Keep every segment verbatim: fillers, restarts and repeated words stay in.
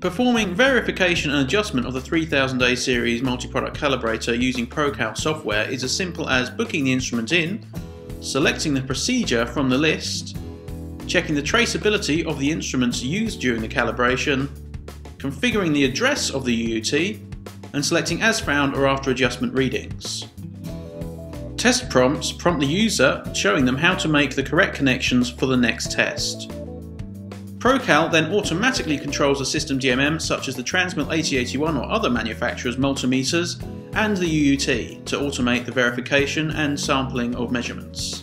Performing verification and adjustment of the three thousand A series multi-product calibrator using ProCal software is as simple as booking the instrument in, selecting the procedure from the list, checking the traceability of the instruments used during the calibration, configuring the address of the U U T, and selecting as found or after adjustment readings. Test prompts prompt the user, showing them how to make the correct connections for the next test. ProCal then automatically controls the system D M M such as the Transmille eighty eighty-one or other manufacturer's multimeters and the U U T to automate the verification and sampling of measurements.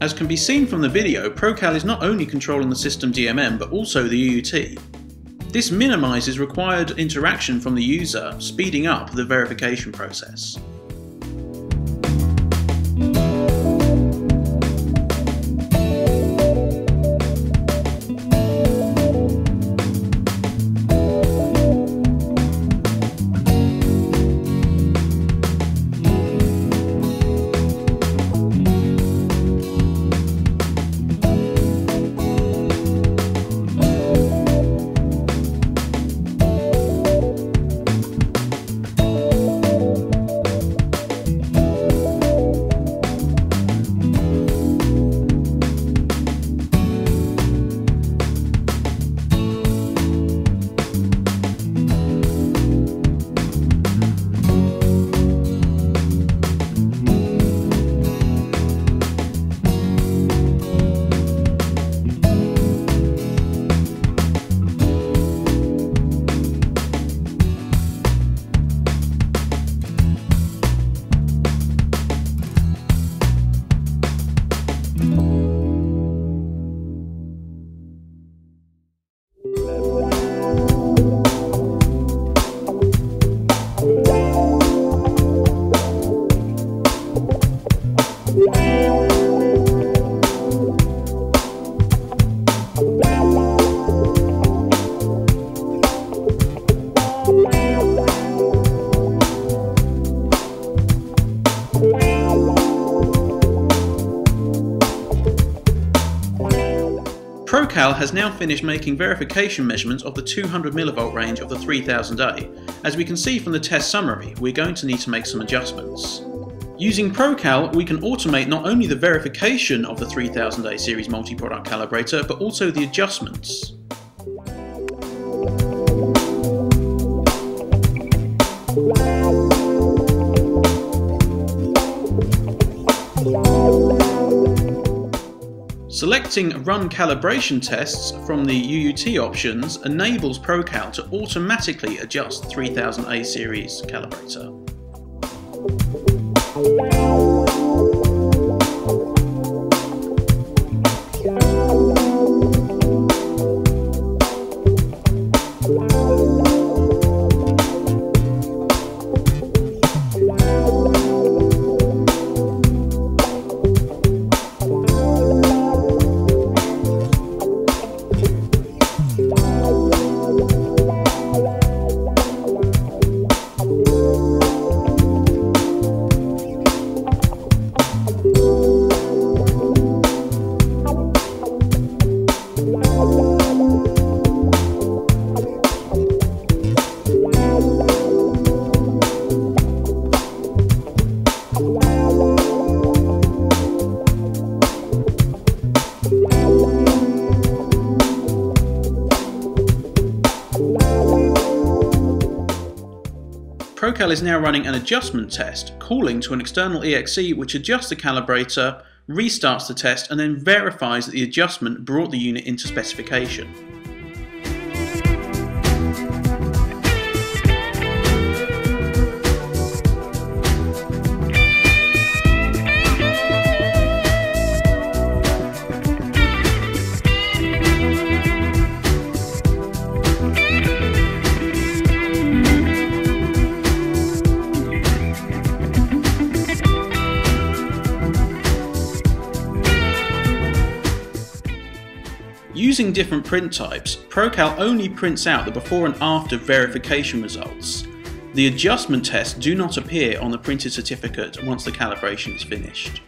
As can be seen from the video, ProCal is not only controlling the system D M M but also the U U T. This minimises required interaction from the user, speeding up the verification process. ProCal has now finished making verification measurements of the two hundred millivolt range of the three thousand A. As we can see from the test summary, we're going to need to make some adjustments. Using ProCal, we can automate not only the verification of the three thousand A series multi-product calibrator, but also the adjustments. Selecting Run Calibration Tests from the U U T options enables ProCal to automatically adjust the three thousand A series calibrator. ProCal is now running an adjustment test, calling to an external E X E which adjusts the calibrator, restarts the test, and then verifies that the adjustment brought the unit into specification. Using different print types, ProCal only prints out the before and after verification results. The adjustment tests do not appear on the printed certificate once the calibration is finished.